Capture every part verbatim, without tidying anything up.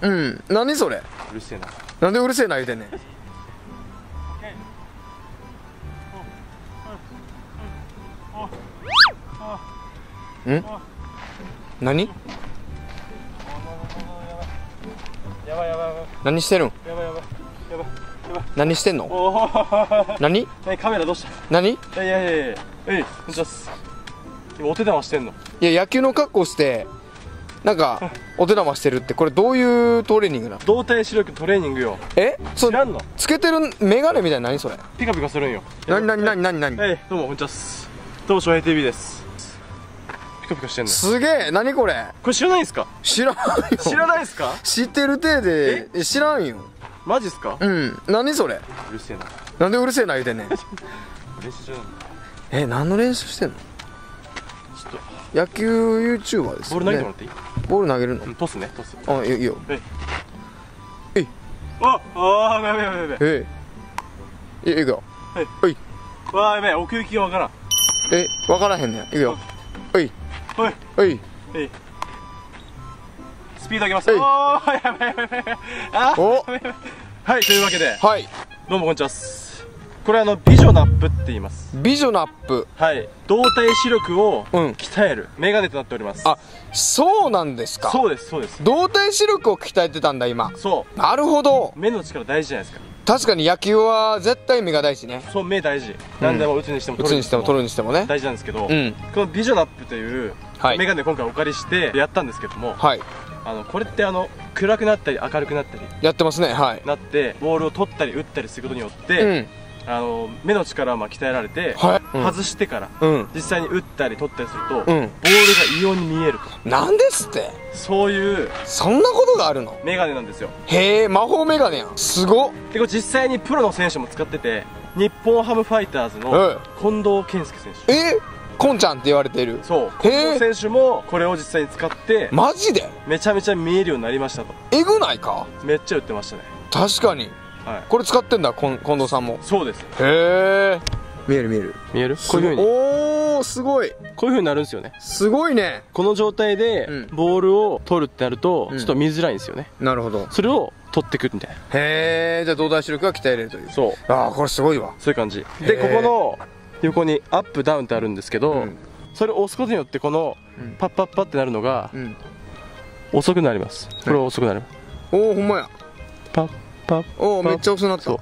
うん、何それ。うるせえな。なんでうるせえな言うてんねん。うん？何？何してるん？何してんの？何？カメラどうした？何？いやいやいや、えい、失礼します。お手玉してんの？いや、野球の格好してなんかお手玉してるって、これどういうトレーニングなの？動体視力トレーニングよ。え？知らんの？つけてるメガネみたいな、何それ？ピカピカするんよ。何何何何何？えい、どうもこんにちは。どうも翔平 ティービー です。ピカピカしてんの。すげえ、何これ。これ知らないんすか？知らんよ。知らないんすか？知ってる体で知らんよ。マジっすか？うん。何それ。うるせえな。なんでうるせえな言うてんねん。練習中なの。え、何の練習してんの？ちょっと野球ユーチューバーですよね。ボール投げてもらっていい？ボール投げるの？トスね、トス。あ、いいよ。えい。えい。あ、ああ、やべやべやべ。えい。いくよ。はい。い。わあ、やべえ、奥行きがわからん。え、わからへんねん。いくよ。はい。おいおいおい、スピード上げます。おー、やべやべやべ。あおはい、というわけで、はい、どうもこんにちは。これあのビジョナップって言います。ビジョナップ、はい、動体視力を鍛えるメガネとなっております。あ、そうなんですか。そうですそうです。動体視力を鍛えてたんだ今。そう、なるほど。目の力大事じゃないですか。確かに野球は絶対目が大事ね。そう、目大事。何でも打つにしても取るにしても取るにしてもね、大事なんですけど、このビジョナップというメガネ今回お借りしてやったんですけども、これってあの暗くなったり明るくなったりやってますね。はい、なってボールを取ったり打ったりすることによってあの目の力はまあ鍛えられて、外してから実際に打ったり取ったりするとボールが異様に見えると。なんですって。そういう、そんなことがあるの？メガネなんですよ。へえ、魔法メガネやん。すごっ。でこれ実際にプロの選手も使ってて、日本ハムファイターズの近藤健介選手、えー、コンちゃんって言われている。そう、近藤選手もこれを実際に使って、マジでめちゃめちゃ見えるようになりましたと。えぐないか。めっちゃ売ってましたね。確かに、はい、これ使ってんだ近藤さんも。そうです。へえ、見える見える見える。こういうふうに、おおすごい、こういうふうになるんですよね。すごいね。この状態でボールを取るってなるとちょっと見づらいんですよね。なるほど。それを取ってくみたいな。へえ、じゃあ動体視力が鍛えれるという。そう、ああこれすごいわ。そういう感じで、ここの横にアップダウンってあるんですけど、それを押すことによってこのパッパッパってなるのが遅くなります。これは遅くなります。おお、ほんまや。パッパッ、おお、めっちゃ遅くなった。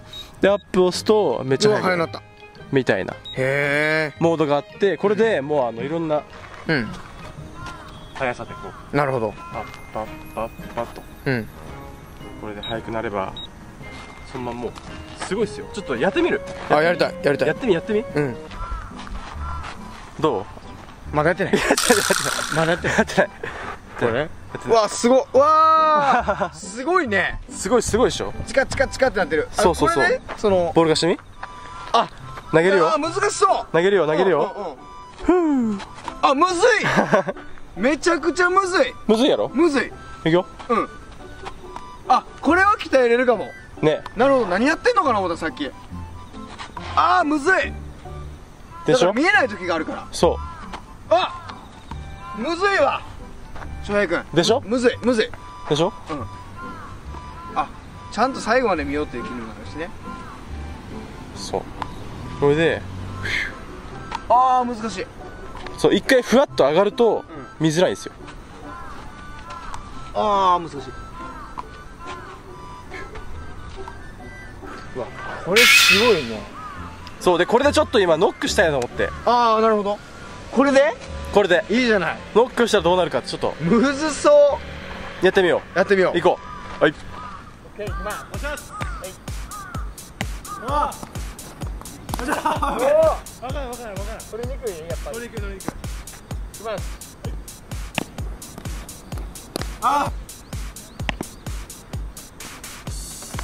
でアップ押すとめっちゃ速くなったみたいなモードがあって、これでもうあのいろんな速さでこう、なるほど、パッパッパッパッと、これで速くなればそのままもうすごいっすよ。ちょっとやってみる。あ、やりたいやりたい。やってみやってみ。うん、どう？まだやってない。まだやってないやってない。これわあすごい、わあすごいね。すごいすごいでしょ。チカチカチカってなってる。そうそうそう、そのボールがしみ、あ投げるよ。あ、難しそう。投げるよ投げるよ。ふう、あ、むずい。めちゃくちゃむずい。むずいやろ。むずい。いくよ。うん、あ、これは鍛えれるかもね。なるほど。何やってんのかな思ったさっき。ああむずいでしょ。見えない時があるから。そう、あむずいわ翔平君でしょ。むずいむずいでしょ。うん、あ、ちゃんと最後まで見ようっていう気にもなるしね。そう、これで、あー難しい。そう、一回ふわっと上がると見づらいんですよ、うん、あー難しい。うわ、これすごいね。そうで、これでちょっと今ノックしたいなと思って。ああなるほど。これでこれでいいじゃない。ノックしたらどうなるかって、ちょっとむずそう。やってみようやってみよう。行こう。はい、 OK、 行きます。おしゃす、はい、おーわかんないわかんないわかんない。取りにくいねやっぱり。取りにくい取りにくい。いきます。あ。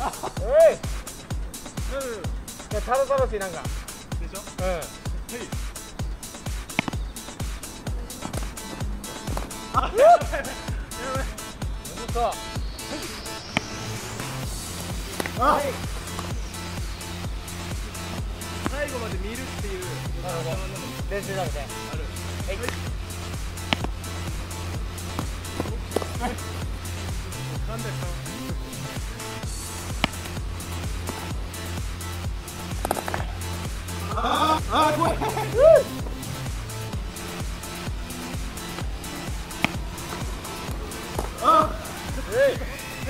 あ。えい。うん。ただただしいなんか。でしょ。うん。はい。あ。やばいやばい。うそ。あ。最後まで見るっていう練習だみたいな。ある。はい。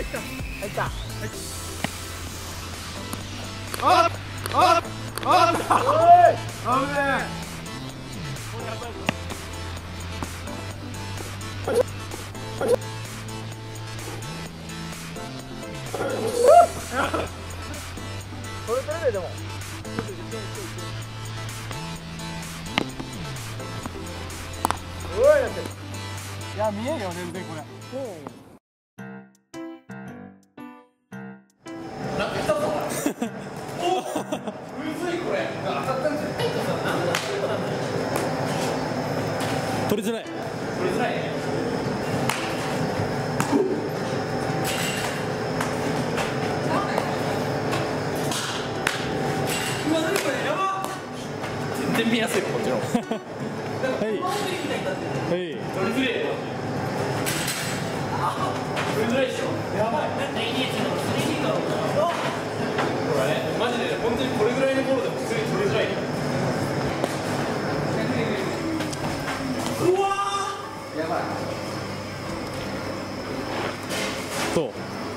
った入ったああああ危ねえこれ取れるでも。おいやってる。いや見えるよ全然これ。なんか来たぞ。お、むずいこれ。当たったんじゃない。取りづらい。取りづらい。全然見やすいよこっちの。はい。はい。取りづれ。取りづれでしょ。やばい。これね、マジで本当にこれぐらいのボールでも普通に取りづらい。うわー。やばい。そう。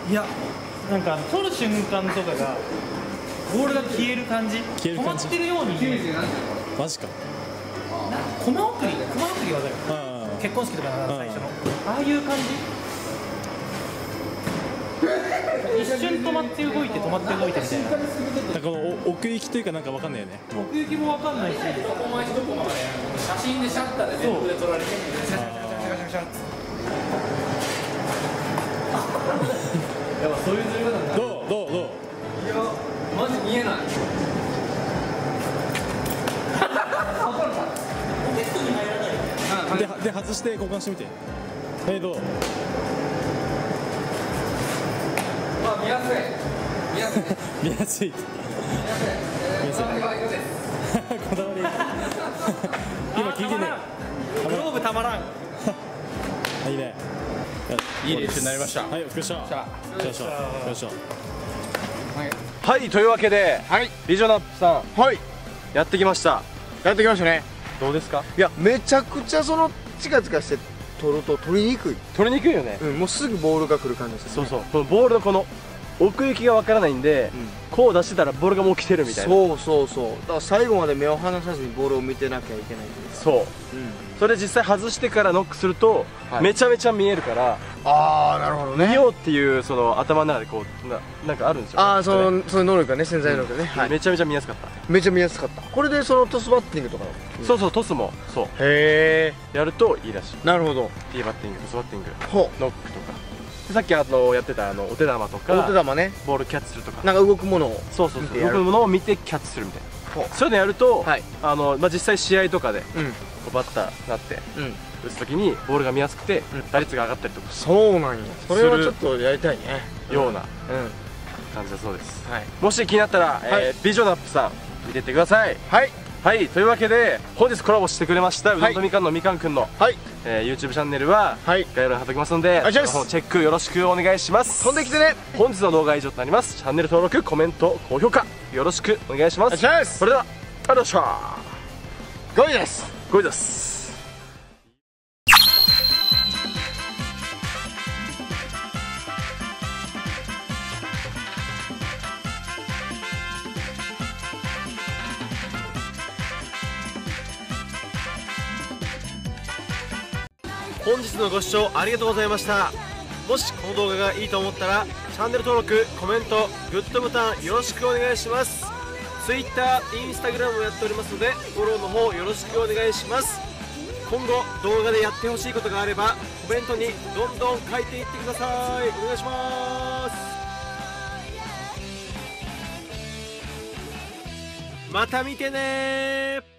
いや、なんか取る瞬間とかがボールが消える感じ。消える感じ。止まってるように。マジか。コマ送り、コマ送りわかる。結婚式とか最初のああいう感じ。一瞬止まって動いて止まって動いてみたいな。なんか奥行きというかなんかわかんないよね。奥行きもわかんないし。写真でシャッターで全部で撮られて。やっぱそういう撮り方なんだ。どうどうどう。いやマジ見えない。で、で外して交換してみて。えどう？まあ見やすい。見やすい。見やすい。見やすい。こだわり。今聞いてね。グローブたまらん。いいね。いい練習になりました。はい、お疲れ様。お疲れ様。お疲れ様。はい、というわけで、はい、ビジョナップさん、はい、やってきました。やってきましたね。どうですか？いやめちゃくちゃそのチカチカして取ると取りにくい取りにくいよね、うん、もうすぐボールが来る感じです、ね、そうそうこのボールのこの奥行きがわからないんで、うん、こう出してたらボールがもう来てるみたいなそうそうそうだから最後まで目を離さずにボールを見てなきゃいけないというかそう、うん、それ実際外してからノックすると、はい、めちゃめちゃ見えるからああなるほどね見ようっていうその頭の中でこう な, なんかあるんですよ、ね、ああそのその能力がね潜在能力ね、うんはい、めちゃめちゃ見やすかっためちゃ見やすかったこれでそのトスバッティングとかそうそうトスもそうへえやるといいらしいなるほどティーバッティングトスバッティングノックとかさっきあのやってたあのお手玉とかお手玉ねボールキャッチするとかなんか動くものをそうそう動くものを見てキャッチするみたいなそういうのやるとあのまあ実際試合とかでバッターになって打つときにボールが見やすくて打率が上がったりとかそうなんやそれはちょっとやりたいねような感じだそうですもし気になったらビジョナップさん見てってくださいはいはいというわけで本日コラボしてくれましたうどんとみかんのみかんくんの YouTube チャンネルは概要欄に貼っておきますのでチェックよろしくお願いします飛んできてね本日の動画は以上となりますチャンネル登録コメント高評価よろしくお願いしますそれではありがとうございましたごいですごいです本日のご視聴ありがとうございましたもしこの動画がいいと思ったらチャンネル登録コメントグッドボタンよろしくお願いします Twitter、Instagram もやっておりますのでフォローの方よろしくお願いします今後動画でやってほしいことがあればコメントにどんどん書いていってくださいお願いしますまた見てねー